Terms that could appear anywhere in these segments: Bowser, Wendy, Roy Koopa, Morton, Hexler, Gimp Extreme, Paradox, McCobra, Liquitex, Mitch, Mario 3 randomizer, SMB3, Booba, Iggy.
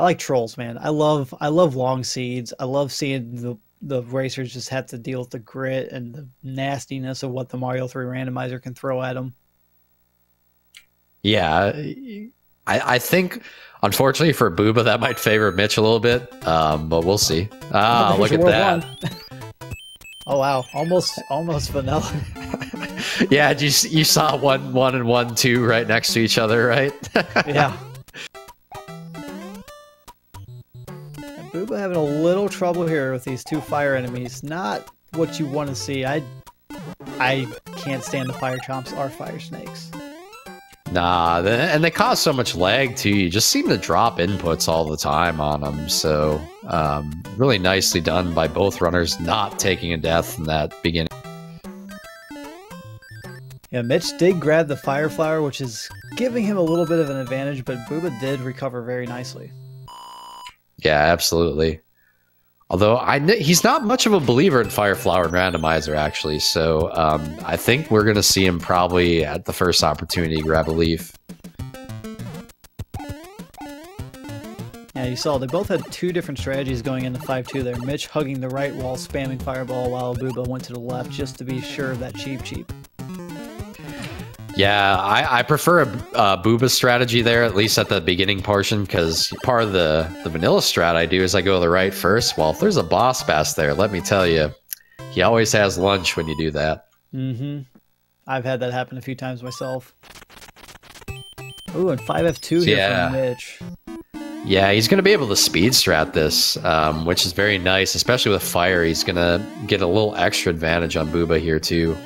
I like trolls, man. I love long seeds. I love seeing the racers just have to deal with the grit and the nastiness of what the Mario 3 randomizer can throw at them. Yeah, I think unfortunately for Booba that might favor Mitch a little bit, but we'll see. Ah, look at that! Oh wow, almost vanilla. Yeah, you saw 1-1 and 1-2 right next to each other, right? Yeah. Booba having a little trouble here with these two fire enemies. Not what you want to see. I can't stand the fire chomps or fire snakes. Nah, and they cause so much lag too. You just seem to drop inputs all the time on them. So really nicely done by both runners not taking a death in that beginning. Yeah, Mitch did grab the fire flower, which is giving him a little bit of an advantage, but Booba did recover very nicely. Yeah, absolutely. Although he's not much of a believer in Fire Flower and Randomizer, actually. So I think we're going to see him probably at the first opportunity grab a leaf. Yeah, you saw they both had two different strategies going into 5-2 there. Mitch hugging the right wall, spamming Fireball, while Booba went to the left just to be sure of that cheap. Yeah, I prefer a Booba strategy there, at least at the beginning portion, because part of the vanilla strat I do is I go to the right first. Well, if there's a boss bass there, let me tell you, he always has lunch when you do that. Mm-hmm. I've had that happen a few times myself. Ooh, and 5F2 here from Mitch. Yeah, he's going to be able to speed strat this, which is very nice, especially with fire. He's going to get a little extra advantage on Booba here, too.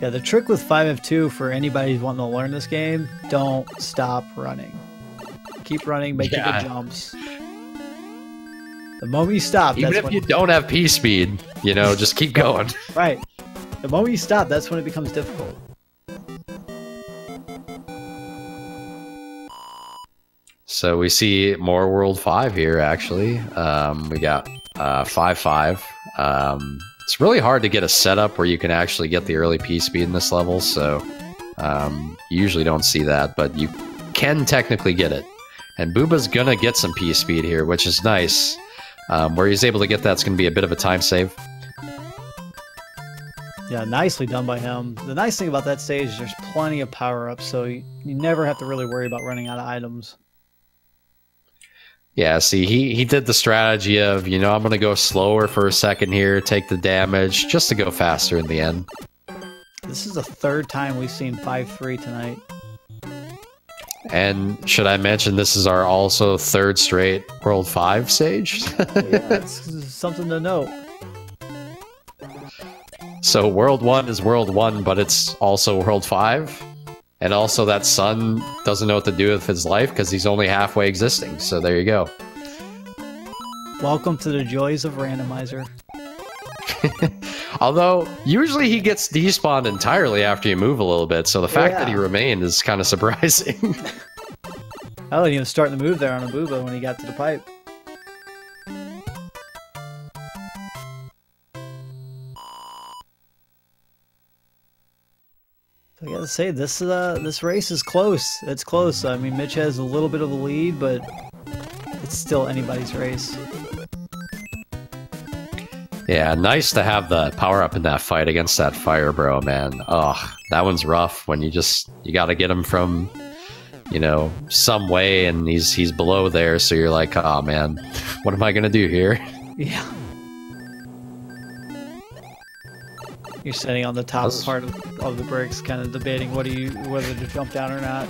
Yeah, the trick with 5F2 for anybody who's wanting to learn this game, don't stop running. Keep running, make your good jumps. The moment you stop, even if you don't have P speed, you know, just keep going. Right. The moment you stop, that's when it becomes difficult. So we see more World 5 here, actually. We got 5-5. It's really hard to get a setup where you can actually get the early P speed in this level, so you usually don't see that, but you can technically get it. And Booba's gonna get some P speed here, which is nice. Where he's able to get that's gonna be a bit of a time save. Yeah, nicely done by him. The nice thing about that stage is there's plenty of power-ups, so you never have to really worry about running out of items. Yeah, see, he did the strategy of, you know, I'm going to go slower for a second here, take the damage, just to go faster in the end. This is the third time we've seen 5-3 tonight. And should I mention this is our also third straight World 5 stage? Yeah, that's something to note. So World 1 is World 1, but it's also World 5? And also that son doesn't know what to do with his life because he's only halfway existing. So there you go. Welcome to the joys of randomizer. Although usually he gets despawned entirely after you move a little bit. So the fact that he remained is kind of surprising. I didn't even start the move there on a Booba when he got to the pipe. I gotta say, this race is close. It's close. I mean, Mitch has a little bit of a lead, but it's still anybody's race. Yeah, nice to have the power-up in that fight against that fire bro, man. Ugh, that one's rough when you gotta get him from, you know, some way, and he's below there, so you're like, oh man, what am I gonna do here? Yeah. You're sitting on the top part of the bricks, kind of debating whether to jump down or not.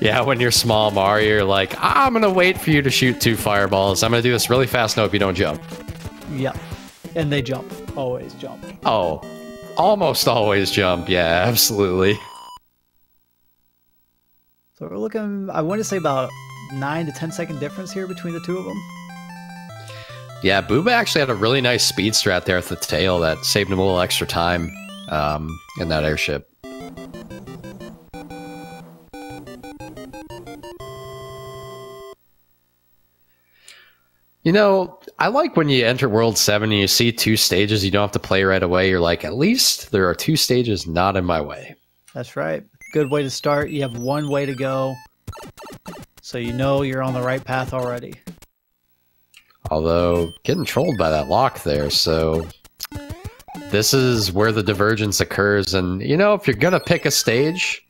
Yeah, when you're small, Mario, you're like, I'm going to wait for you to shoot two fireballs. I'm going to do this really fast now if you don't jump. Yeah, and they jump. Always jump. Oh, almost always jump. Yeah, absolutely. So we're looking, I want to say about 9 to 10 second difference here between the two of them. Yeah, Booba actually had a really nice speed strat there at the tail that saved him a little extra time in that airship. You know, I like when you enter World 7 and you see two stages you don't have to play right away. You're like, at least there are two stages not in my way. That's right. Good way to start. You have one way to go. So you know you're on the right path already. Although, getting trolled by that lock there, so... This is where the divergence occurs, and, you know, if you're gonna pick a stage,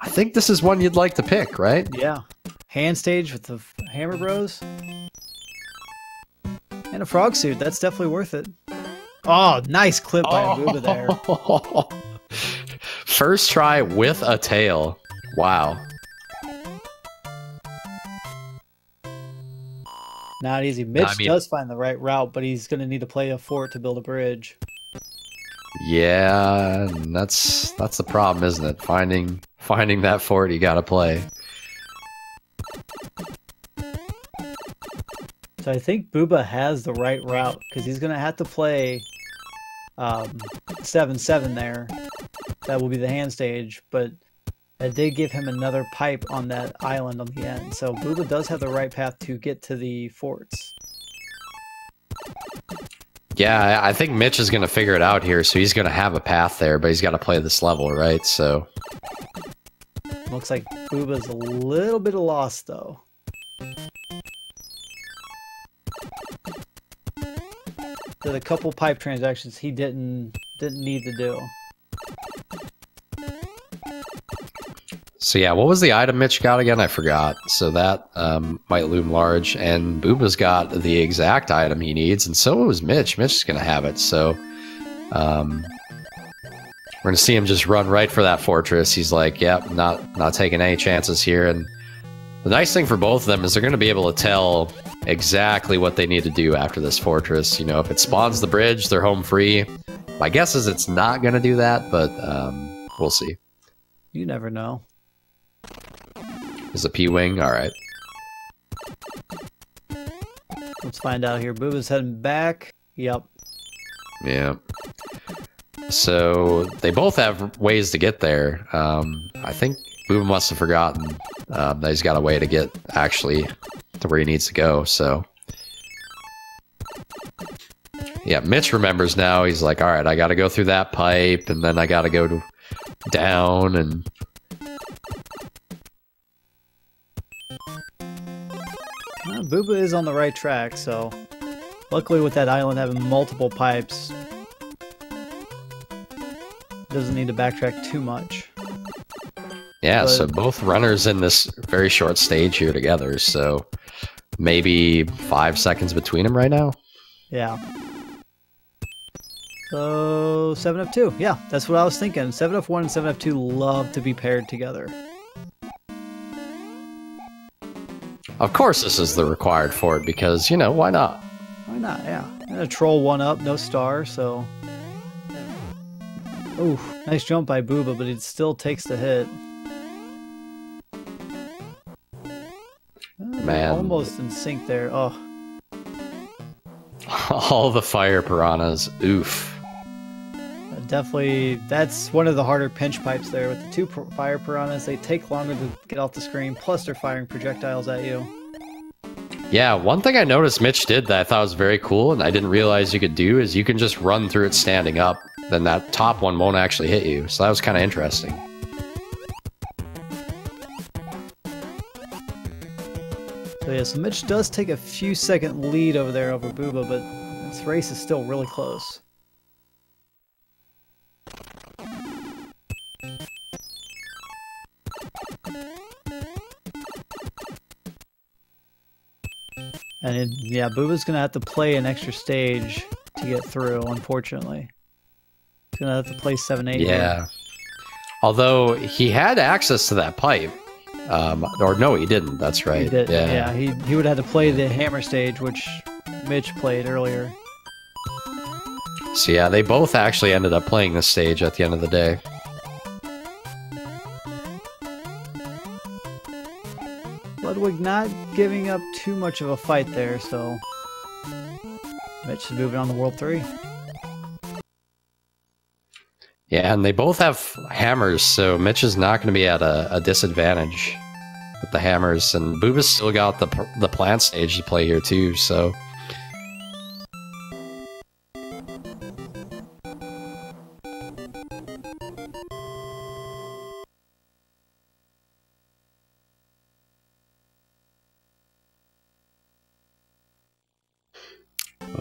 I think this is one you'd like to pick, right? Yeah. Hand stage with the Hammer Bros. And a frog suit, that's definitely worth it. Oh, nice clip by Booba there. First try with a tail. Wow. Not easy. Mitch does find the right route, but he's going to need to play a fort to build a bridge. Yeah, that's the problem, isn't it? Finding that fort you got to play. So I think Booba has the right route, because he's going to have to play 7-7 there. That will be the hand stage, but that did give him another pipe on that island on the end. So Booba does have the right path to get to the forts. Yeah, I think Mitch is going to figure it out here, so he's going to have a path there, but he's got to play this level, right? So looks like Booba's a little bit of loss, though. Did a couple pipe transactions he didn't need to do. So yeah, what was the item Mitch got again? I forgot. So that might loom large, and Booba's got the exact item he needs, and so is Mitch. Mitch is going to have it, so we're going to see him just run right for that fortress. He's like, yep, not taking any chances here, and the nice thing for both of them is they're going to be able to tell exactly what they need to do after this fortress. You know, if it spawns the bridge, they're home free. My guess is it's not going to do that, but we'll see. You never know. Is a P-Wing? Alright. Let's find out here. Booba's heading back. Yep. Yeah. So, they both have ways to get there. I think Booba must have forgotten that he's got a way to get, actually, to where he needs to go, so... Yeah, Mitch remembers now. He's like, alright, I gotta go through that pipe, and then I gotta go down, and... Booba is on the right track, so luckily with that island having multiple pipes, doesn't need to backtrack too much. Yeah, but... so both runners in this very short stage here together, so maybe 5 seconds between them right now? Yeah. So 7-2, yeah, that's what I was thinking. 7-1 and 7-2 love to be paired together. Of course this is the required fort, because, you know, why not? Why not, yeah. And a troll one up, no star, so... Ooh, nice jump by Booba, but it still takes the hit. Man. Almost in sync there, oh. All the fire piranhas, oof. Definitely, that's one of the harder pinch pipes there with the two fire piranhas. They take longer to get off the screen, plus they're firing projectiles at you. Yeah, one thing I noticed Mitch did that I thought was very cool and I didn't realize you could do is you can just run through it standing up, then that top one won't actually hit you, so that was kind of interesting. So yeah, so Mitch does take a few second lead over there over Booba, but this race is still really close. And it, yeah, Booba's going to have to play an extra stage to get through, unfortunately. He's going to have to play 7-8. Yeah. Here. Although, he had access to that pipe. Or no, he didn't, that's right. He didn't, yeah. He would have to play the hammer stage, which Mitch played earlier. So yeah, they both actually ended up playing this stage at the end of the day. Ludwig not giving up too much of a fight there, so Mitch is moving on to World 3. Yeah, and they both have hammers, so Mitch is not going to be at a disadvantage with the hammers, and Booba's still got the plant stage to play here too, so...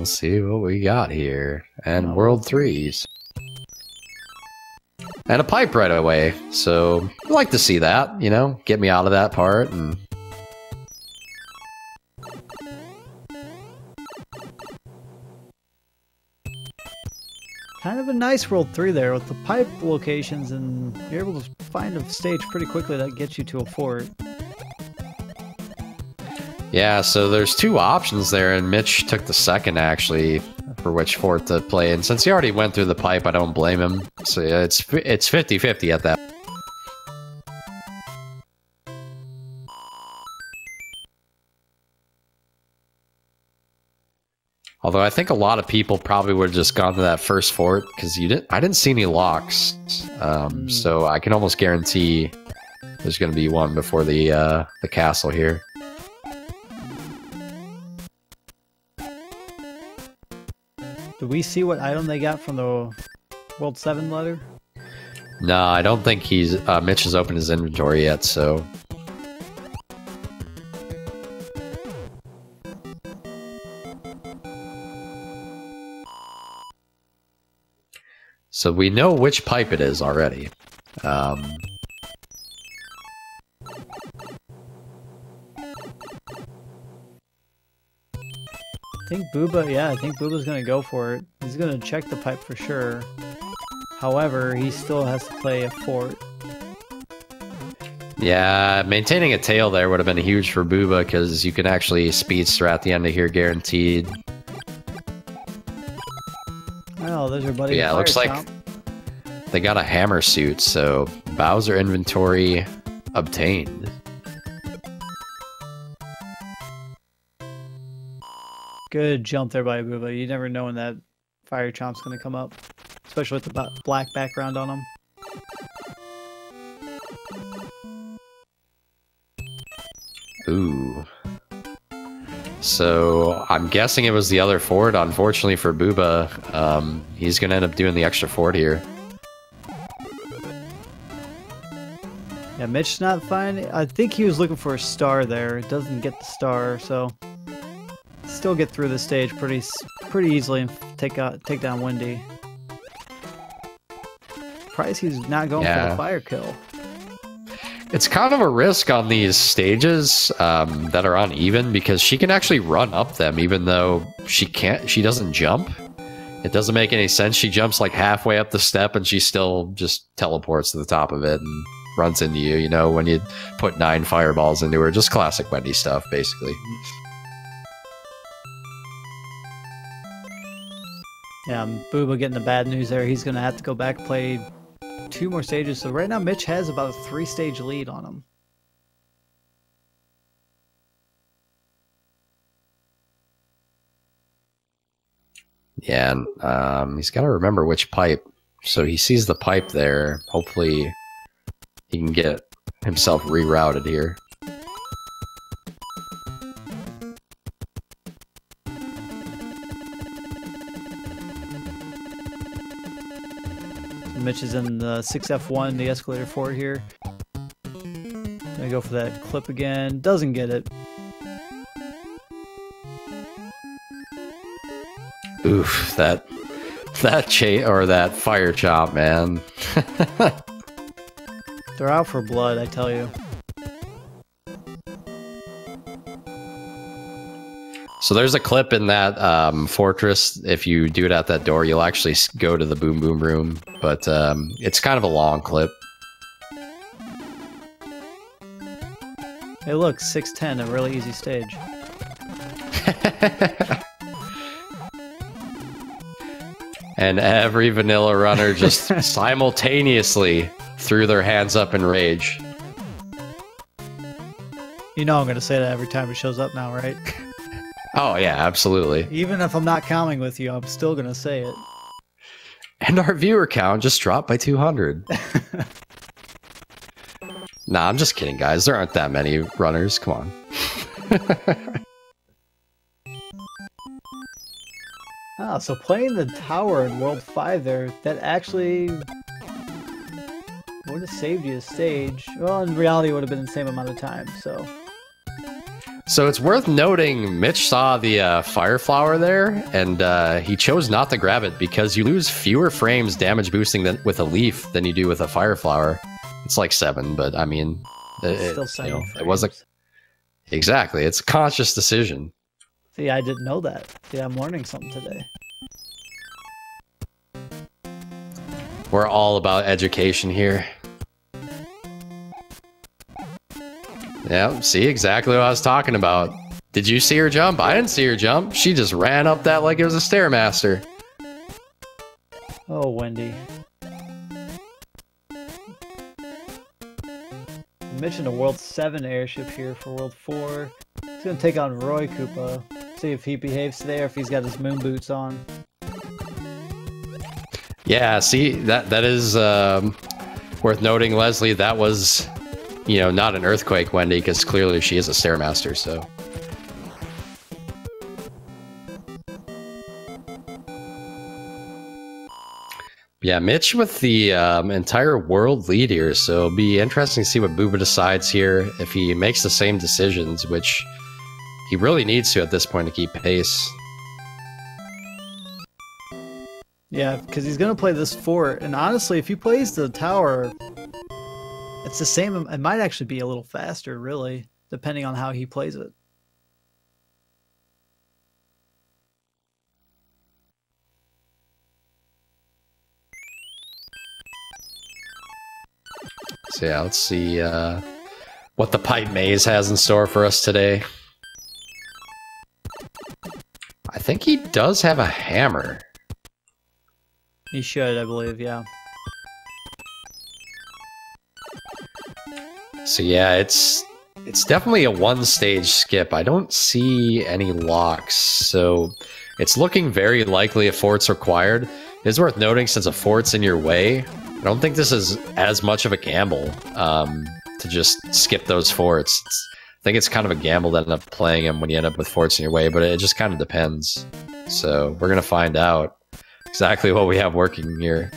Let's see what we got here. And World 3s. And a pipe right away. So, I'd like to see that, you know? Get me out of that part and... Kind of a nice World 3 there with the pipe locations, and you're able to find a stage pretty quickly that gets you to a fort. Yeah, so there's two options there, and Mitch took the second, actually, for which fort to play. And since he already went through the pipe, I don't blame him. So yeah, it's 50-50 at that. Although I think a lot of people probably would have just gone to that first fort because I didn't see any locks, so I can almost guarantee there's going to be one before the castle here. Did we see what item they got from the World 7 letter? No, I don't think Mitch has opened his inventory yet, so. So we know which pipe it is already. I think Booba's gonna go for it. He's gonna check the pipe for sure. However, he still has to play a fort. Yeah, maintaining a tail there would have been huge for Booba because you can actually speedster at the end of here guaranteed. Oh, there's your buddy. Yeah, it looks like they got a hammer suit, so Bowser inventory obtained. Good jump there by Booba. You never know when that fire chomp's going to come up, especially with the black background on him. Ooh. So, I'm guessing it was the other fort. Unfortunately for Booba, he's going to end up doing the extra fort here. Yeah, Mitch's not finding... I think he was looking for a star there. It doesn't get the star, so... Still get through the stage pretty easily and take down Wendy. Surprised he's not going for the fire kill. It's kind of a risk on these stages that are uneven because she can actually run up them even though she can't. She doesn't jump. It doesn't make any sense. She jumps like halfway up the step and she still just teleports to the top of it and runs into you, you know, when you put 9 fireballs into her. Just classic Wendy stuff, basically. Yeah, Booba getting the bad news there. He's going to have to go back play 2 more stages, so right now Mitch has about a 3-stage lead on him. Yeah, and he's got to remember which pipe. So he sees the pipe there. Hopefully he can get himself rerouted here. Mitch is in the 6F1, the escalator forward here. Gonna go for that clip again. Doesn't get it. Oof, that fire chop, man. They're out for blood, I tell you. So there's a clip in that fortress. If you do it at that door, you'll actually go to the boom boom room. But it's kind of a long clip. Hey, look, 610, a really easy stage. And every vanilla runner just simultaneously threw their hands up in rage. You know I'm going to say that every time it shows up now, right? Oh, yeah, absolutely. Even if I'm not counting with you, I'm still going to say it. And our viewer count just dropped by 200. Nah, I'm just kidding, guys. There aren't that many runners. Come on. Ah, so playing the tower in World 5 there, that actually would have saved you a stage. Well, in reality, it would have been the same amount of time, so... So it's worth noting, Mitch saw the fire flower there, and he chose not to grab it because you lose fewer frames damage boosting with a leaf than you do with a fire flower. It's like 7, but I mean, it's still seven. You know, it wasn't exactly. It's a conscious decision. See, I didn't know that. Yeah, I'm learning something today. We're all about education here. Yeah, see exactly what I was talking about. Did you see her jump? I didn't see her jump. She just ran up that like it was a Stairmaster. Oh, Wendy. Mission to World 7 airship here for World 4. He's gonna take on Roy Koopa. See if he behaves today or if he's got his moon boots on. Yeah, see, that is worth noting, Leslie. That was... You know, not an earthquake, Wendy, because clearly she is a Stairmaster, so. Yeah, Mitch with the entire world lead here, so it'll be interesting to see what Booba decides here, if he makes the same decisions, which he really needs to at this point to keep pace. Yeah, because he's going to play this fort, and honestly, if he plays the tower... It's the same. It might actually be a little faster, really, depending on how he plays it. So yeah, let's see what the pipe maze has in store for us today. I think he does have a hammer. He should, I believe, yeah. So yeah, it's definitely a one-stage skip. I don't see any locks, so it's looking very likely a fort's required. It is worth noting, since a fort's in your way, I don't think this is as much of a gamble to just skip those forts. I think it's kind of a gamble to end up playing them when you end up with forts in your way, but it just kind of depends. So we're going to find out exactly what we have working here.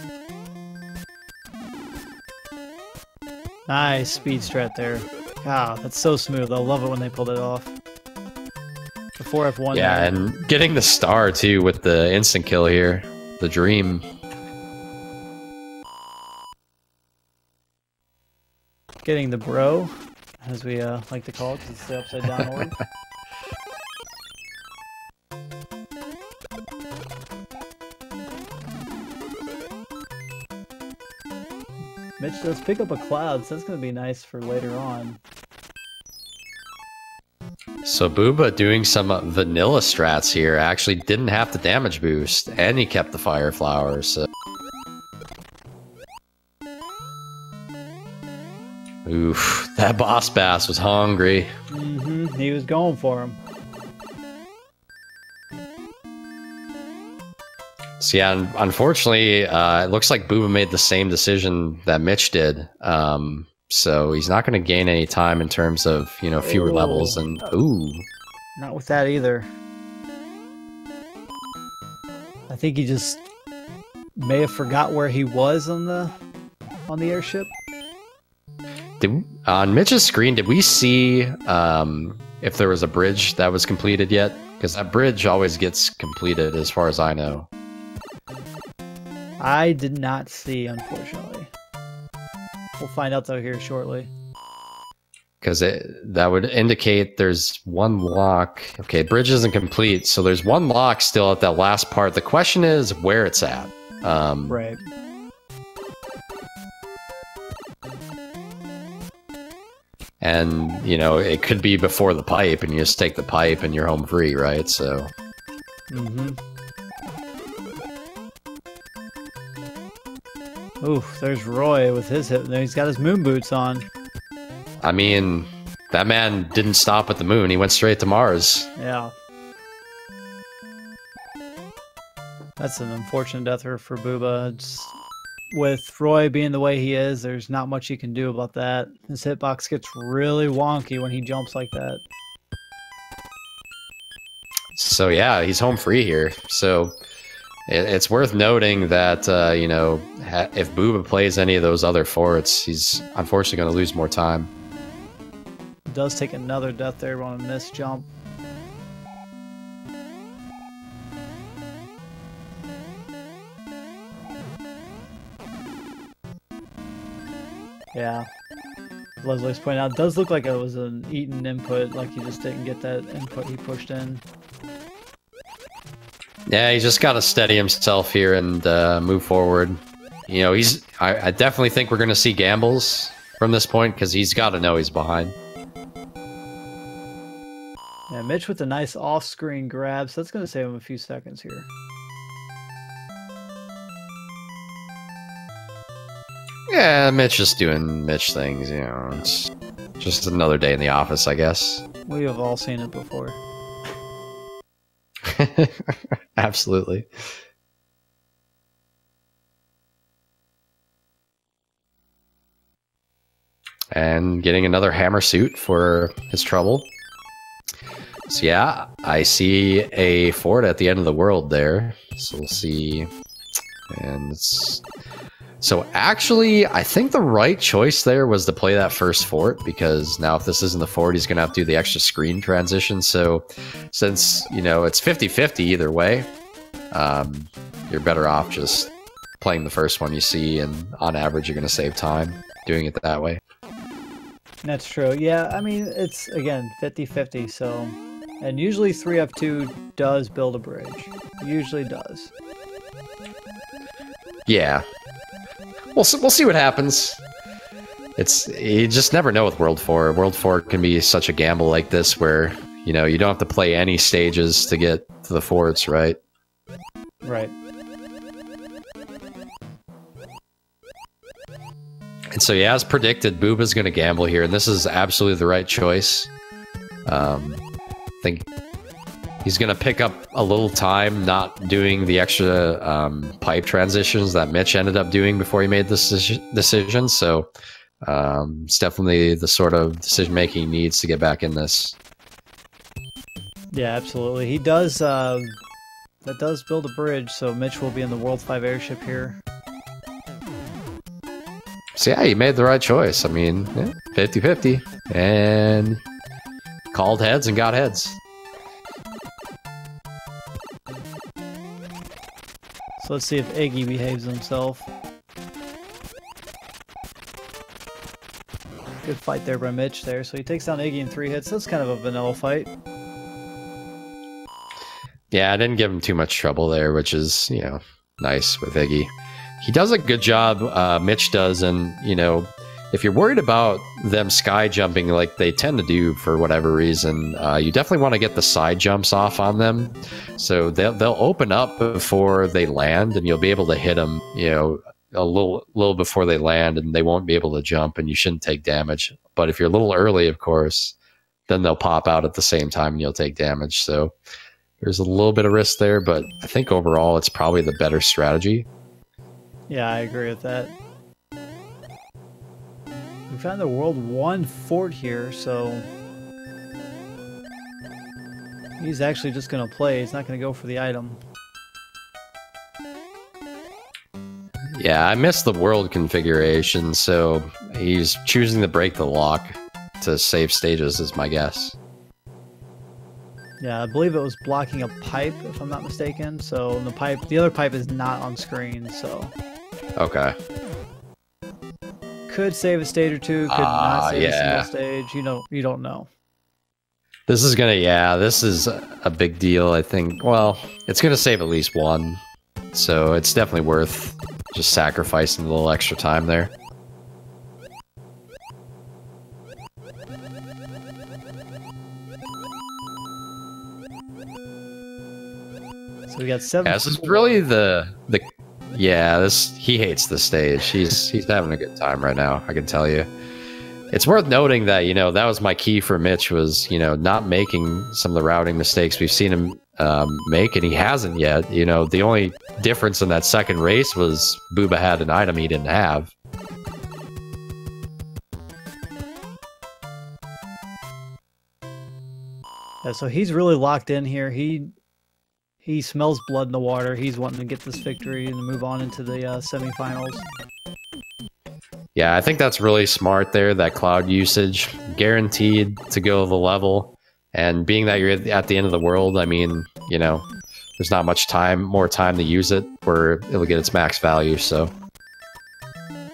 Nice speed strat there. Wow, that's so smooth. I love it when they pulled it off. The 4F1. Yeah, and getting the star, too, with the instant kill here. The dream. Getting the bro, as we like to call it, because it's the upside down orb. Mitch does pick up a cloud, so that's going to be nice for later on. So Booba doing some vanilla strats here. Actually didn't have to damage boost, and he kept the fire flowers. So. Oof, that boss bass was hungry. Mm-hmm, he was going for him. So yeah, unfortunately, it looks like Booba made the same decision that Mitch did. So he's not going to gain any time in terms of, you know, fewer levels. And ooh, not with that either. I think he just may have forgot where he was on the airship. On Mitch's screen, did we see if there was a bridge that was completed yet? Because that bridge always gets completed, as far as I know. I did not see, unfortunately. We'll find out, though, here shortly. Because that would indicate there's one lock. Okay, bridge isn't complete, so there's one lock still at that last part. The question is where it's at. Right. And, you know, it could be before the pipe, and you just take the pipe, and you're home free, right? So... Mm-hmm. Ooh, there's Roy with his hip. He's got his moon boots on. I mean, that man didn't stop at the moon. He went straight to Mars. Yeah. That's an unfortunate death for Booba. It's, with Roy being the way he is, there's not much he can do about that. His hitbox gets really wonky when he jumps like that. So yeah, he's home free here. So... It's worth noting that, you know, if Booba plays any of those other forts, he's unfortunately going to lose more time. does take another death there on a miss jump. Yeah, Leslie's pointing out, it does look like it was an eaten input, like he just didn't get that input he pushed in. Yeah, he's just got to steady himself here and move forward. You know, he's. I definitely think we're going to see gambles from this point, because he's got to know he's behind. Yeah, Mitch with a nice off-screen grab, so that's going to save him a few seconds here. Yeah, Mitch is doing Mitch things, you know. It's just another day in the office, I guess. We have all seen it before. Absolutely. And getting another hammer suit for his trouble. So yeah, I see a Ford at the end of the world there. So we'll see. And it's... So actually, I think the right choice there was to play that first fort, because now if this isn't the fort, he's going to have to do the extra screen transition. So since, you know, it's 50-50 either way, you're better off just playing the first one you see, and on average, you're going to save time doing it that way. That's true. Yeah, I mean, it's, again, 50-50, so... And usually 3F2 does build a bridge. Usually does. Yeah. We'll see what happens. You just never know with World 4. World 4 can be such a gamble like this where, you know, you don't have to play any stages to get to the forts, right? Right. And so, yeah, as predicted, Booba's going to gamble here, and this is absolutely the right choice. I think he's going to pick up a little time not doing the extra pipe transitions that Mitch ended up doing before he made this decision. So it's definitely the sort of decision-making he needs to get back in this. Yeah, absolutely. He does... that does build a bridge, so Mitch will be in the World 5 airship here. So yeah, he made the right choice. I mean, 50-50. And called heads and got heads. So let's see if Iggy behaves himself. Good fight there by Mitch there. So he takes down Iggy in 3 hits. That's kind of a vanilla fight. Yeah, I didn't give him too much trouble there, which is, you know, nice with Iggy. He does a good job, Mitch does, and, you know, if you're worried about them sky jumping like they tend to do for whatever reason, you definitely want to get the side jumps off on them. So they'll open up before they land, and you'll be able to hit them, you know, a little before they land, and they won't be able to jump, and you shouldn't take damage. But if you're a little early, of course, then they'll pop out at the same time, and you'll take damage. So there's a little bit of risk there, but I think overall it's probably the better strategy. Yeah, I agree with that. We found the World 1 fort here, so he's actually just going to play. He's not going to go for the item. Yeah, I missed the world configuration, so he's choosing to break the lock to save stages is my guess. Yeah, I believe it was blocking a pipe, if I'm not mistaken. So the other pipe is not on screen, so... Okay. Could save a stage or two, could not save a single stage. You don't know. This is gonna, yeah, this is a big deal, I think. Well, it's gonna save at least one, so it's definitely worth just sacrificing a little extra time there. So we got 7. Yeah, this is really the. Yeah, he hates the stage. He's having a good time right now, I can tell you. It's worth noting that, you know, that was my key for Mitch was, you know, not making some of the routing mistakes we've seen him make, and he hasn't yet. You know, the only difference in that second race was Booba had an item he didn't have. Yeah, so he's really locked in here. He smells blood in the water. He's wanting to get this victory and move on into the semifinals. Yeah, I think that's really smart there, that cloud usage. Guaranteed to go the level. And being that you're at the end of the world, I mean, you know, there's not much time, more time to use it where it'll get its max value, so.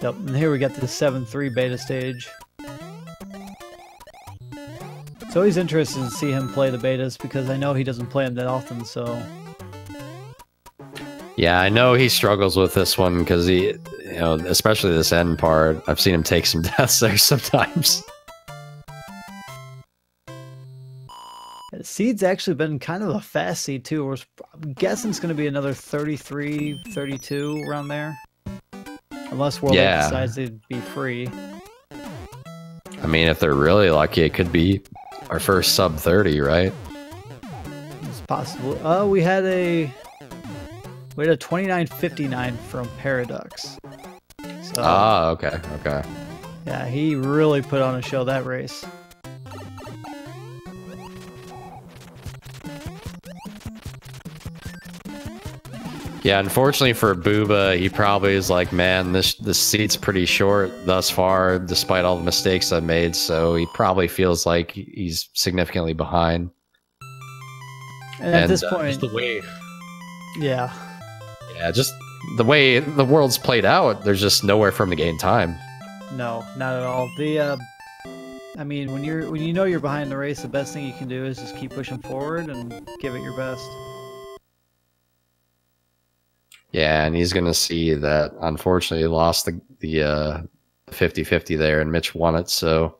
Yep, and here we got the 7.3 beta stage. It's always interesting to see him play the betas because I know he doesn't play them that often, so. Yeah, I know he struggles with this one because he, you know, especially this end part, I've seen him take some deaths there sometimes. The seed's actually been kind of a fast seed too. I'm guessing it's going to be another 33, 32 around there. Unless World decides they'd be free. I mean, if they're really lucky, it could be our first sub 30, right? It's possible. Oh, we had a 29.59 from Paradox. So, ah, okay, okay. Yeah, he really put on a show that race. Yeah, unfortunately for Booba, he probably is like, man, this seat's pretty short thus far, despite all the mistakes I've made, so he probably feels like he's significantly behind. And at this point... just the way... Yeah. Yeah, just the way the world's played out, there's just nowhere for him to gain time. No, not at all. The, I mean, when you know you're behind the race, the best thing you can do is just keep pushing forward and give it your best. Yeah, and he's going to see that, unfortunately, he lost the 50-50 there, and Mitch won it, so...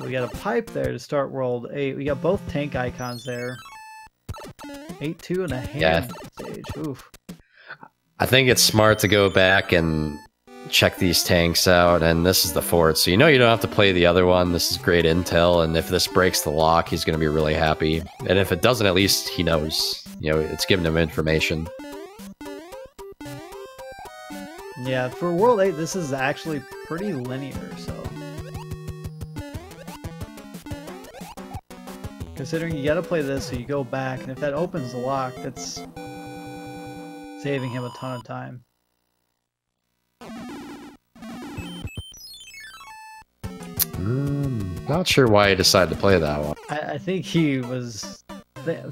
We got a pipe there to start World 8. We got both tank icons there. 8-2 and a hand stage. Oof. I think it's smart to go back and... check these tanks out, and this is the fort, so you know you don't have to play the other one. This is great intel, and if this breaks the lock, he's going to be really happy. And if it doesn't, at least he knows. You know, it's giving him information. Yeah, for World 8, this is actually pretty linear, so... Considering you gotta play this, so you go back, and if that opens the lock, that's... saving him a ton of time. Not sure why he decided to play that one. I think he was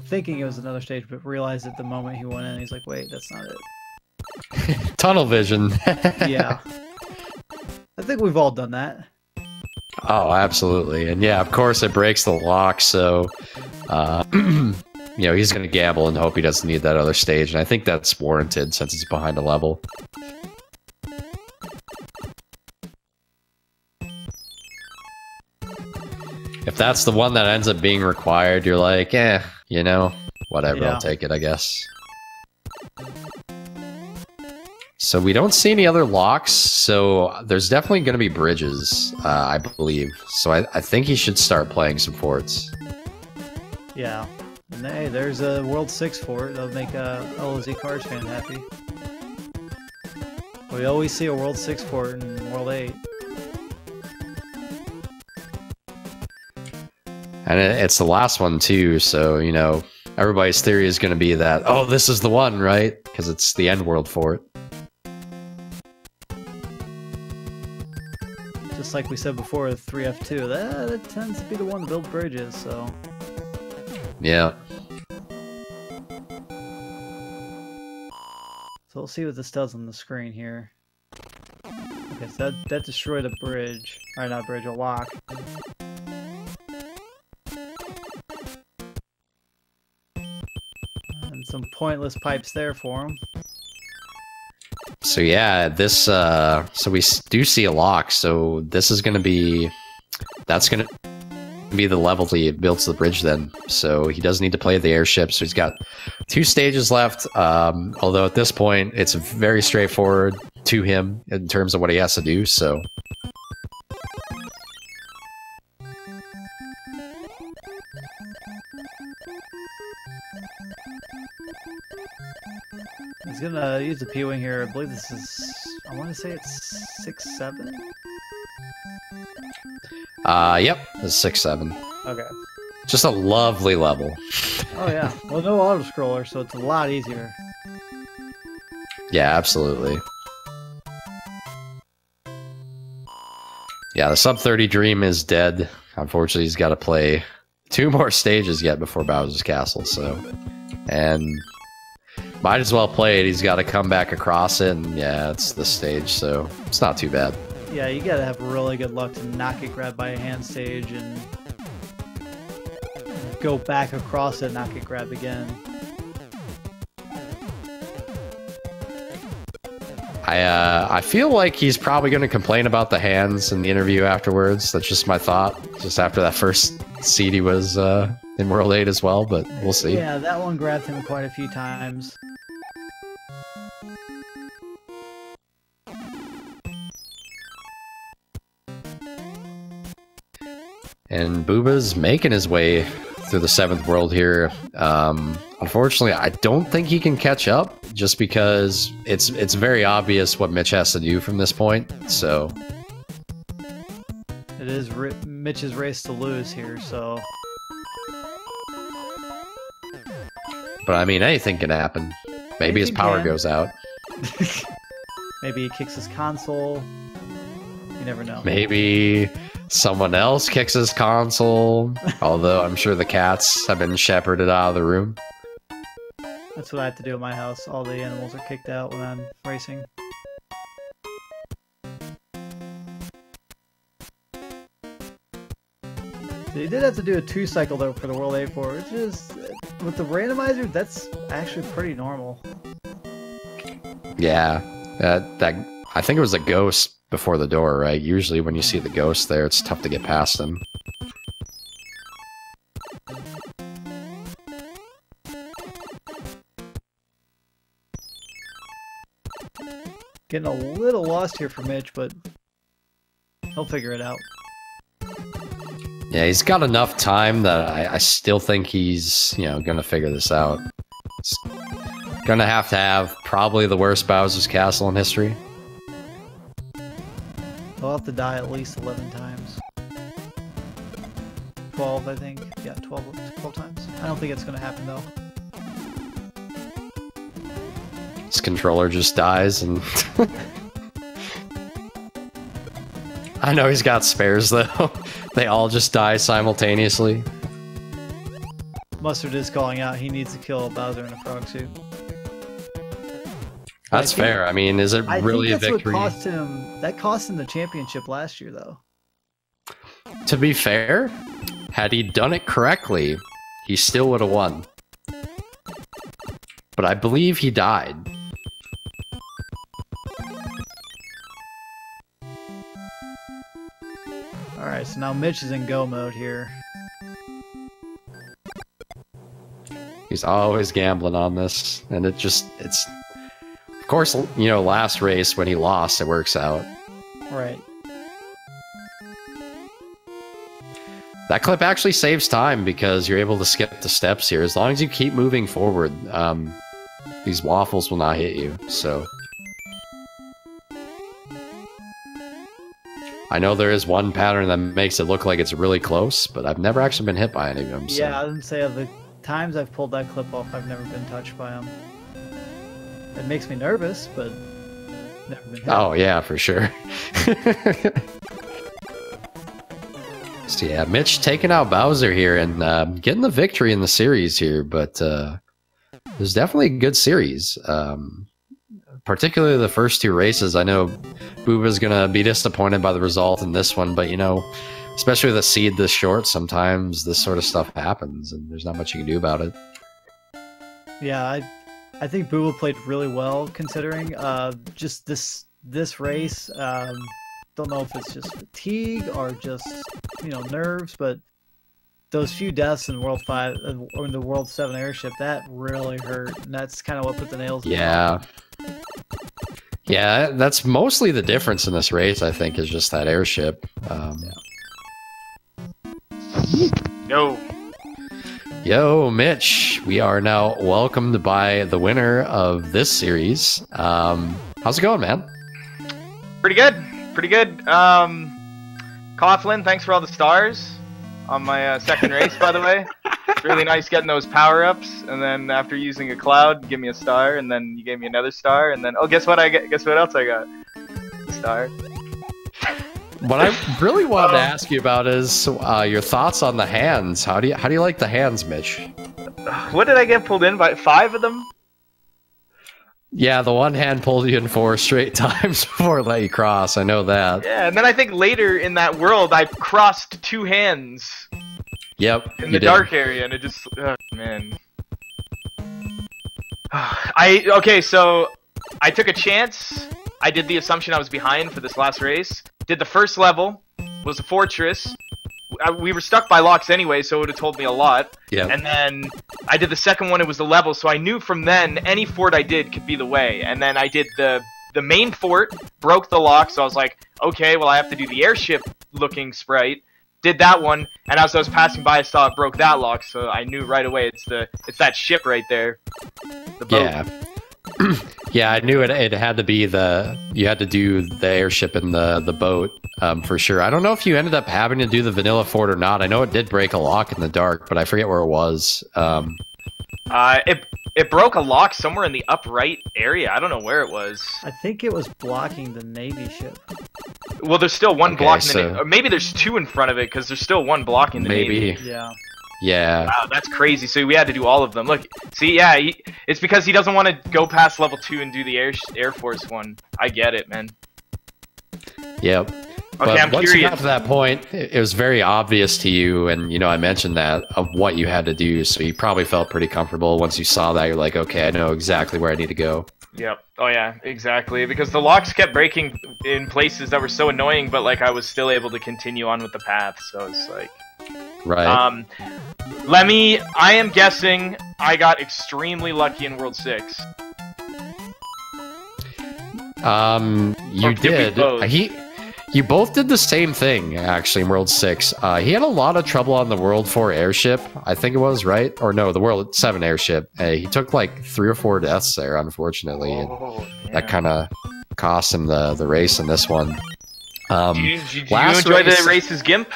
thinking it was another stage, but realized at the moment he went in, he's like, wait, that's not it. Tunnel vision. Yeah. I think we've all done that. Oh, absolutely. And yeah, of course it breaks the lock, so, you know, he's going to gamble and hope he doesn't need that other stage. And I think that's warranted since it's behind a level. If that's the one that ends up being required, you're like, eh, you know, whatever, I'll take it, I guess. So we don't see any other locks, so there's definitely going to be bridges, I believe. So I think he should start playing some forts. Yeah. And hey, there's a World 6 fort. That'll make a LOZ Cards fan happy. We always see a World 6 fort in World 8. And it's the last one, too, so, you know, everybody's theory is going to be that, oh, this is the one, right? Because it's the end world for it. Just like we said before, 3F2, that tends to be the one to build bridges, so... Yeah. So we'll see what this does on the screen here. Okay, so that destroyed a bridge. Or not a bridge, a lock. Some pointless pipes there for him. So yeah, this so we do see a lock, so this is going to be, that's going to be the level he builds the bridge then. So he does need to play the airship, so he's got two stages left, although at this point it's very straightforward to him in terms of what he has to do, so... He's gonna use the P-Wing here. I believe this is... I want to say it's 6-7? Yep, it's 6-7. Okay. Just a lovely level. Oh yeah. Well, no auto-scroller, so it's a lot easier. Yeah, absolutely. Yeah, the sub-30 dream is dead. Unfortunately, he's got to play 2 more stages yet before Bowser's Castle, so... And... Might as well play it. He's got to come back across it, and yeah, it's this stage, so it's not too bad. Yeah, you got to have really good luck to not get grabbed by a hand stage and... go back across it and not get grabbed again. I feel like he's probably going to complain about the hands in the interview afterwards. That's just my thought. Just after that first seed he was in World 8 as well, but we'll see. Yeah, that one grabbed him quite a few times. And Booba's making his way through the 7th world here. Unfortunately, I don't think he can catch up, just because it's very obvious what Mitch has to do from this point, so... It is Mitch's race to lose here, so... But I mean, anything can happen. Maybe his power goes out. Maybe he kicks his console. You never know. Maybe... someone else kicks his console, although I'm sure the cats have been shepherded out of the room. That's what I have to do at my house. All the animals are kicked out when I'm racing. So you did have to do a 2-cycle though for the World 8 4, which is, with the randomizer, that's actually pretty normal. Yeah, that I think it was a ghost before the door, right? Usually when you see the ghost there, it's tough to get past them. Getting a little lost here for Mitch, but he'll figure it out. Yeah, he's got enough time that I still think he's, you know, gonna figure this out. He's gonna have to have probably the worst Bowser's Castle in history. I'll have to die at least 11 times. 12, I think. Yeah, 12 times. I don't think it's going to happen, though. This controller just dies, and... I know he's got spares, though. They all just die simultaneously. Mustard is calling out. He needs to kill Bowser in a frog suit. That's fair. I mean, is it really a victory? I think that's what cost him. That cost him the championship last year, though. To be fair, had he done it correctly, he still would have won. But I believe he died. Alright, so now Mitch is in go mode here. He's always gambling on this, and it just... it's. Of course, you know, last race, when he lost, it works out. Right. That clip actually saves time because you're able to skip the steps here. As long as you keep moving forward, these waffles will not hit you, so... I know there is one pattern that makes it look like it's really close, but I've never actually been hit by any of them, so... Yeah, I didn't say the times I've pulled that clip off, I've never been touched by them. It makes me nervous, but never been hit. Oh yeah, for sure. So yeah, Mitch taking out Bowser here and getting the victory in the series here, but it was definitely a good series. Particularly the first 2 races. I know Booba's gonna be disappointed by the result in this one, but you know, especially with a seed this short, sometimes this sort of stuff happens, and there's not much you can do about it. Yeah, I think Booba played really well, considering just this race. Don't know if it's just fatigue or just, you know, nerves, but those few deaths in World 5 or in the World 7 airship, that really hurt, and that's kind of what put the nails in. Yeah, yeah, that's mostly the difference in this race. I think is just that airship. Yeah. No. Yo, Mitch, we are now welcomed by the winner of this series. How's it going, man? Pretty good. Coughlin, thanks for all the stars. on my second race, by the way. It's really nice getting those power-ups, and then after using a cloud, give me a star, and then you gave me another star, and then, oh, guess what I get? Guess what else I got? A star. What I really wanted to ask you about is your thoughts on the hands. How do you like the hands, Mitch? What did I get pulled in by? 5 of them? Yeah, the one hand pulled you in 4 straight times before it let you cross. I know that. Yeah, and then I think later in that world, I crossed 2 hands. Yep. In the dark area, and it just... Oh, man. Okay, so I took a chance. I did the assumption I was behind for this last race. Did the first level, was a fortress. We were stuck by locks anyway, so it would have told me a lot. Yeah. And then I did the second one, it was the level, so I knew from then any fort I did could be the way. And then I did the main fort, broke the lock, so I was like, okay, well I have to do the airship-looking sprite. Did that one, and as I was passing by, I saw it broke that lock, so I knew right away it's that ship right there. The boat. Yeah. Yeah, I knew it had to be you had to do the airship and the boat for sure. I don't know if you ended up having to do the vanilla fort or not. I know it did break a lock in the dark, but I forget where it was. It broke a lock somewhere in the upright area. I don't know where it was. I think it was blocking the Navy ship. Well, there's still one block in the Navy. Or maybe there's 2 in front of it because there's still one block in the Navy. Maybe. Yeah. Yeah. Wow, that's crazy. So we had to do all of them. Look, see, yeah, it's because he doesn't want to go past level 2 and do the Air Force one. I get it, man. Yep. Okay, but I'm once curious. Once you got to that point, it was very obvious to you, and, you know, I mentioned that, of what you had to do, so you probably felt pretty comfortable. Once you saw that, you're like, okay, I know exactly where I need to go. Yep. Oh, yeah, exactly. Because the locks kept breaking in places that were so annoying, but, like, I was still able to continue on with the path, so it's like... Right. Lemmy, I am guessing I got extremely lucky in World 6. You did. You both did the same thing, actually, in World 6. He had a lot of trouble on the World 4 airship, I think it was, right? Or no, the World 7 airship. He took like 3 or 4 deaths there, unfortunately. Oh, and that kind of cost him the race in this one. Did you enjoy the races, Gimp?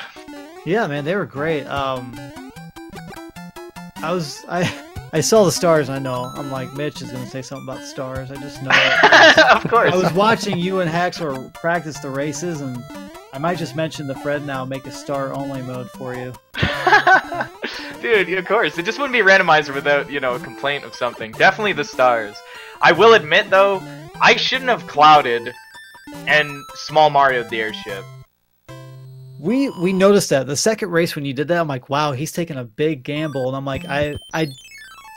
Yeah, man, they were great. I saw the stars, and I know. I'm like, Mitch is going to say something about the stars. I just know it. Of course. I was watching you and Hexler practice the races, and I might just mention the Fred now make a star-only mode for you. Dude, of course. It just wouldn't be randomizer without, you know, a complaint of something. Definitely the stars. I will admit, though, I shouldn't have clouded and small Mario'd the airship. We noticed that the second race when you did that, I'm like, wow, he's taking a big gamble, and I'm like, I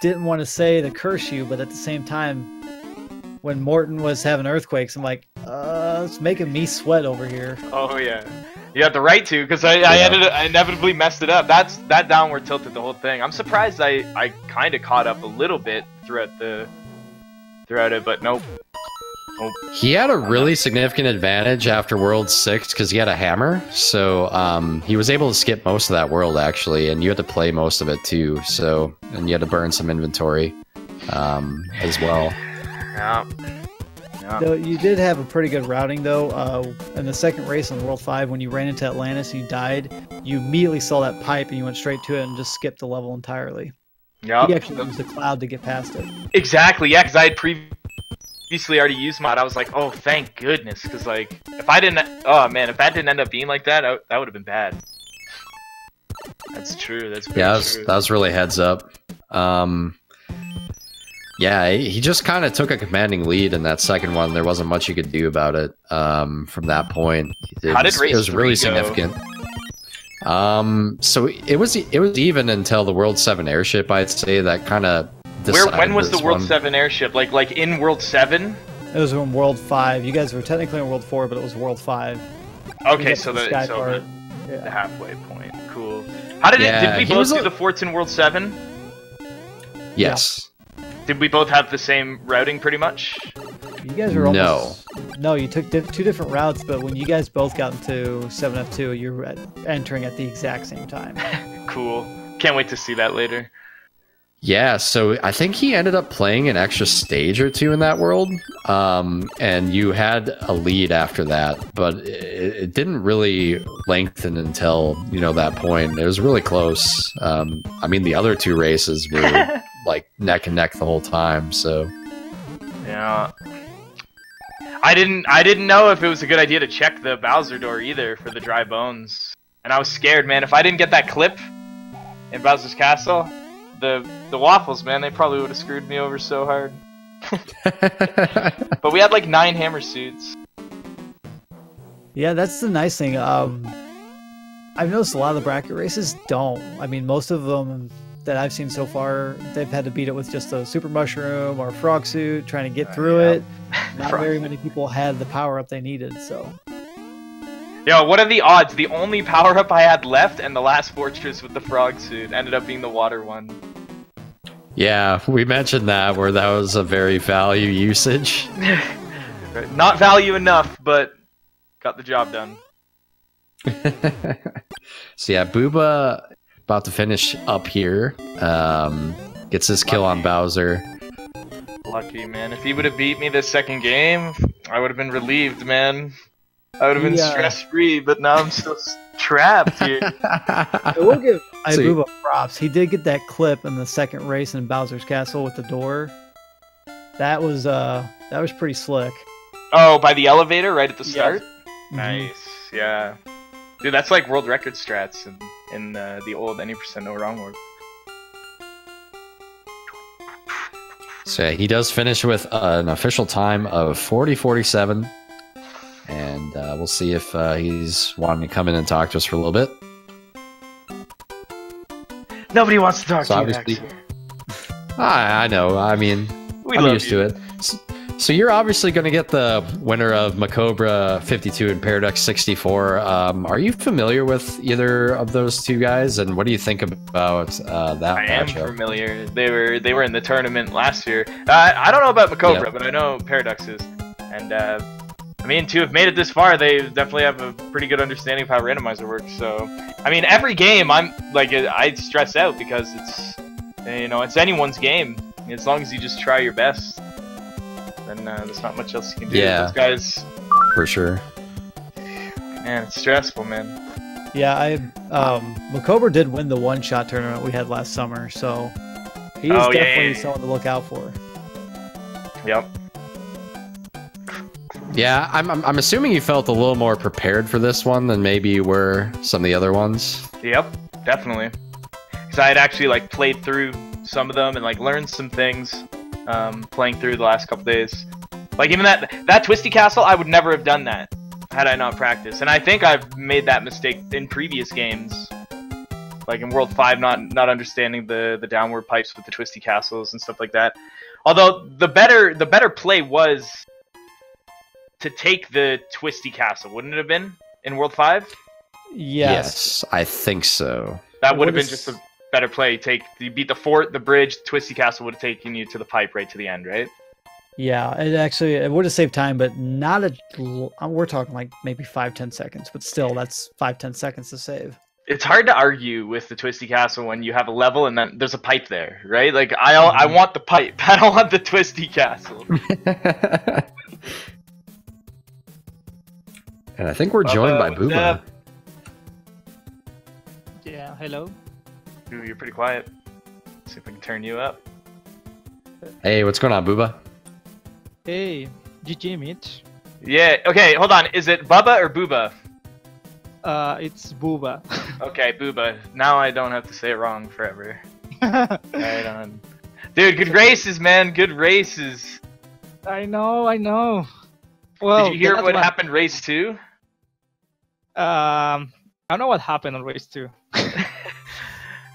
didn't want to say to curse you, but at the same time, when Morton was having earthquakes, I'm like, it's making me sweat over here. Oh yeah, you had the right to, because I inevitably messed it up. That downward tilted the whole thing. I'm surprised I kind of caught up a little bit throughout it, but nope. He had a really significant advantage after World 6 because he had a hammer, so he was able to skip most of that world, actually, and you had to play most of it, too, so, and you had to burn some inventory as well. Yeah. Yeah. So you did have a pretty good routing, though. In the second race on World 5, when you ran into Atlantis and you died, you immediately saw that pipe and you went straight to it and just skipped the level entirely. Yeah. He actually used the cloud to get past it. Exactly, yeah, because I had previously already used mod. I was like, oh, thank goodness, because like, if that didn't end up being like that, that would have been bad. That's true. That's pretty true. That was really heads up. Yeah, he just kind of took a commanding lead in that second one. There wasn't much you could do about it from that point. How did race 3 go? It was really significant. So it was even until the World 7 airship. I'd say that kind of. When was the World 7 airship? Like in World 7? It was in World 5. You guys were technically in World 4, but it was World 5. Okay, so the halfway point. Cool. How did did we both do the forts in World 7? Yes. Yeah. Did we both have the same routing, pretty much? You guys were almost... No, you took 2 different routes, but when you guys both got into 7F2, you were entering at the exact same time. Cool. Can't wait to see that later. Yeah, so I think he ended up playing an extra stage or two in that world, and you had a lead after that, but it didn't really lengthen until, you know, that point. It was really close. I mean, the other two races were, like, neck and neck the whole time, so... Yeah. I didn't know if it was a good idea to check the Bowser door either for the dry bones. And I was scared, man. If I didn't get that clip in Bowser's Castle... The waffles, man, they probably would have screwed me over so hard. But we had like 9 hammer suits. Yeah, that's the nice thing. I've noticed a lot of the bracket races don't. I mean, most of them that I've seen so far, they've had to beat it with just a super mushroom or a frog suit, trying to get through it. Not very many people had the power-up they needed, so... Yo, what are the odds? The only power-up I had left and the last fortress with the frog suit ended up being the water one. Yeah, we mentioned that, where that was a very value usage. Not value enough, but got the job done. So yeah, Booba about to finish up here. Gets his kill on Bowser. Lucky, man. If he would have beat me this second game, I would have been relieved, man. I would have been stress-free, but now I'm still trapped here. I will give Booba props. He did get that clip in the second race in Bowser's Castle with the door. That was pretty slick. Oh, by the elevator right at the start? Yes. Nice, yeah. Dude, that's like world record strats in the old Any Percent No Wrong World. So he does finish with an official time of 40:47. And we'll see if he's wanting to come in and talk to us for a little bit. Nobody wants to talk to you next year. I know. I mean, I'm used to it. So you're obviously going to get the winner of McCobra 52 and Paradox 64. Are you familiar with either of those two guys? And what do you think about that matchup? I am familiar. They were in the tournament last year. I don't know about McCobra, but I know Paradox is. And... I mean, to have made it this far, they definitely have a pretty good understanding of how randomizer works, so... I mean, every game, I'm, like, I stress out because it's, you know, it's anyone's game. As long as you just try your best, then there's not much else you can do. Yeah, those guys... For sure. Man, it's stressful, man. Yeah, McCobra did win the one-shot tournament we had last summer, so... He's definitely someone to look out for. Yep. Yeah, I'm assuming you felt a little more prepared for this one than maybe you were some of the other ones. Yep, definitely. Because I had actually like played through some of them and like learned some things playing through the last couple days. Like even that Twisty Castle, I would never have done that had I not practiced. And I think I've made that mistake in previous games. Like in World 5, not understanding the downward pipes with the Twisty Castles and stuff like that. Although the better play was to take the Twisty Castle, wouldn't it have been? In World 5? Yes, I think so. That would have been just a better play. You beat the fort, the bridge, Twisty Castle would have taken you to the pipe right to the end, right? Yeah, it would have saved time, but not we're talking like maybe 5-10 seconds, but still, that's 5-10 seconds to save. It's hard to argue with the Twisty Castle when you have a level and then there's a pipe there, right? Like, I want the pipe, I don't want the Twisty Castle. And I think we're joined by Booba. Yeah, hello. Ooh, you're pretty quiet. Let's see if I can turn you up. Hey, what's going on, Booba? Hey, GG, Mitch. Yeah, okay, hold on. Is it Bubba or Booba? It's Booba. Okay, Booba. Now I don't have to say it wrong forever. Right on. Dude, good races, man. Good races. I know. Well, did you hear what happened race 2? I don't know what happened on race 2.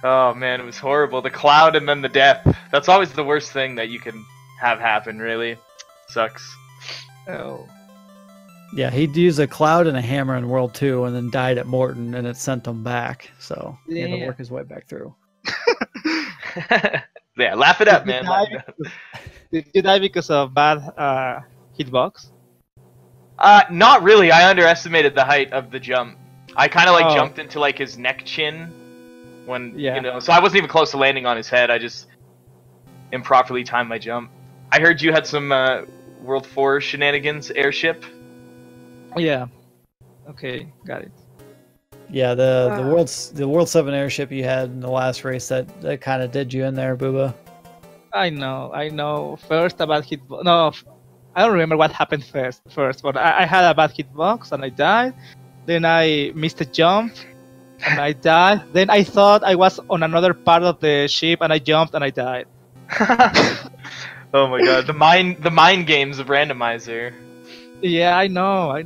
Oh man, it was horrible. The cloud and then the death. That's always the worst thing that you can have happen, really. Sucks. Oh. Yeah, he'd use a cloud and a hammer in World 2 and then died at Morton and it sent him back. So he had to work his way back through. Yeah, laugh it up, man. Did you die because of bad hitbox? Not really. I underestimated the height of the jump. I kind of like jumped into like his neck chin when, you know, so I wasn't even close to landing on his head. I just improperly time my jump. I heard you had some World 4 shenanigans, airship. Yeah. Okay, got it. Yeah, the World 7 airship you had in the last race that kind of did you in there, Booba. I know. First a bad hitbox. No, I don't remember what happened first, but I had a bad hitbox and I died. Then I missed a jump and I died. Then I thought I was on another part of the ship and I jumped and I died. Oh my god, the mind games of randomizer. Yeah, I know. I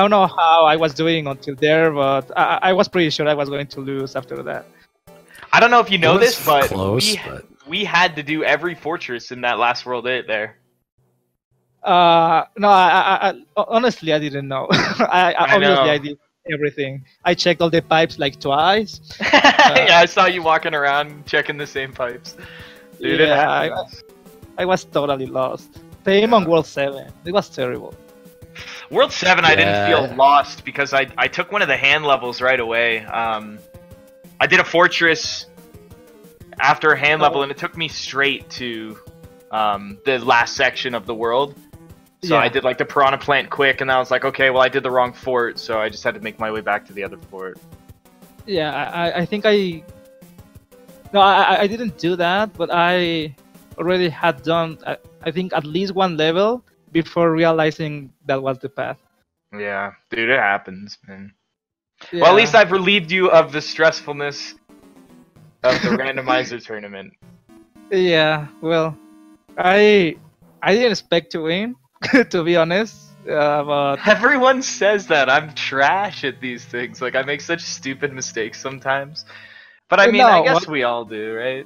don't know how I was doing until there, but I was pretty sure I was going to lose after that. I don't know if you know this, but we had to do every fortress in that last World 8 there. No, I honestly I didn't know. I obviously know. I did everything. I checked all the pipes like twice. Yeah, I saw you walking around checking the same pipes. Dude, yeah, I was totally lost. Same on World 7. It was terrible. World 7, yeah. I didn't feel lost because I took one of the hand levels right away. I did a fortress after a hand level, and it took me straight to the last section of the world. So yeah. I did like the piranha plant quick, and I was like, okay, well I did the wrong fort, so I just had to make my way back to the other fort. Yeah, I didn't do that, but I already had done I think at least one level before realizing that was the path. Yeah, dude, it happens, man. Yeah. Well, at least I've relieved you of the stressfulness of the randomizer tournament. Yeah, well, I didn't expect to win, to be honest. But everyone says that I'm trash at these things. Like, I make such stupid mistakes sometimes. But I mean, no, I guess we all do, right?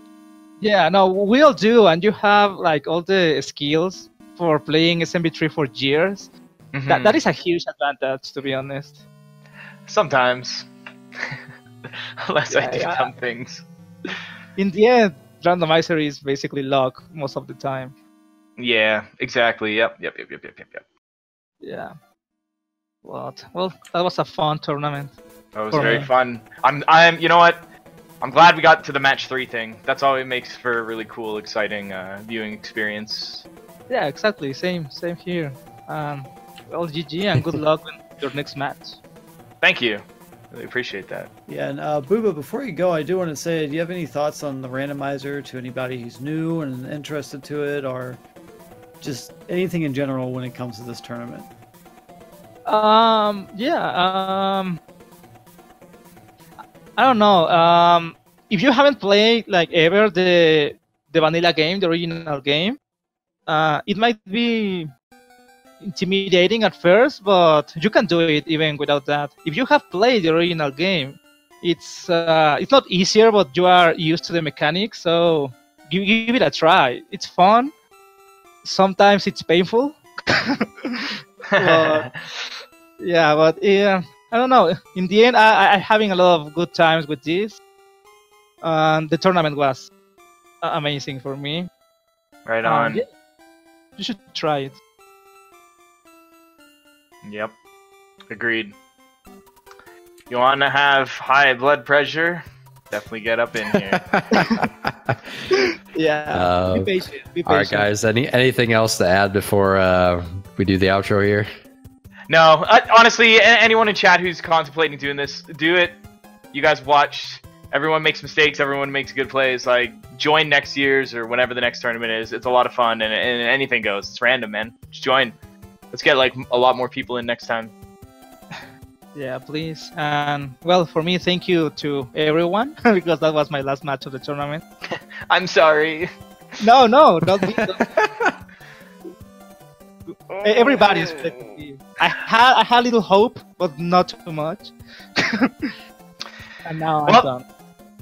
Yeah, no, we all do, and you have like all the skills for playing SMB3 for years. Mm-hmm. That is a huge advantage, to be honest. Sometimes. Unless I do dumb things. In the end, randomizer is basically luck most of the time. Yeah, exactly. Yep. Yeah. What? Well, that was a fun tournament. That was very fun. You know what? I'm glad we got to the match 3 thing. That's all it makes for a really cool, exciting viewing experience. Yeah, exactly. Same here. Well, GG and good luck with your next match. Thank you. Really appreciate that. Yeah, and Booba, before you go, I do want to say, do you have any thoughts on the randomizer to anybody who's new and interested to it, or just anything in general when it comes to this tournament? I don't know. If you haven't played like ever the vanilla game, the original game, it might be intimidating at first, but you can do it even without that. If you have played the original game, it's not easier, but you are used to the mechanics, so give it a try. It's fun. Sometimes it's painful. But, yeah, but yeah, I don't know. In the end, I'm having a lot of good times with this. The tournament was amazing for me. Right on. Yeah, you should try it. Yep. Agreed. You want to have high blood pressure? Definitely get up in here. Yeah. Be patient. All right, guys. Anything else to add before we do the outro here? No. Honestly, anyone in chat who's contemplating doing this, do it. You guys watch. Everyone makes mistakes. Everyone makes good plays. Like, join next year's or whenever the next tournament is. It's a lot of fun, and anything goes. It's random, man. Just join. Let's get like a lot more people in next time. Yeah, please. And well, for me, thank you to everyone because that was my last match of the tournament. I'm sorry. No, don't be. Everybody is expecting me. I had little hope, but not too much. And now I'm done.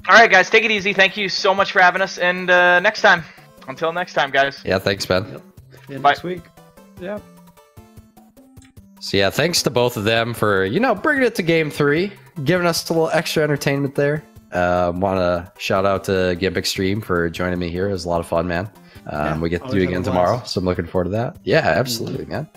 All right, guys, take it easy. Thank you so much for having us, and next time. Until next time, guys. Yeah, thanks, Ben. Yep. Yeah, next week. Yeah. So yeah, thanks to both of them for, you know, bringing it to Game 3, giving us a little extra entertainment there. Want to shout out to Gimp Extreme for joining me here. It was a lot of fun, man. We get to do it again tomorrow, so I'm looking forward to that. Yeah, absolutely, man.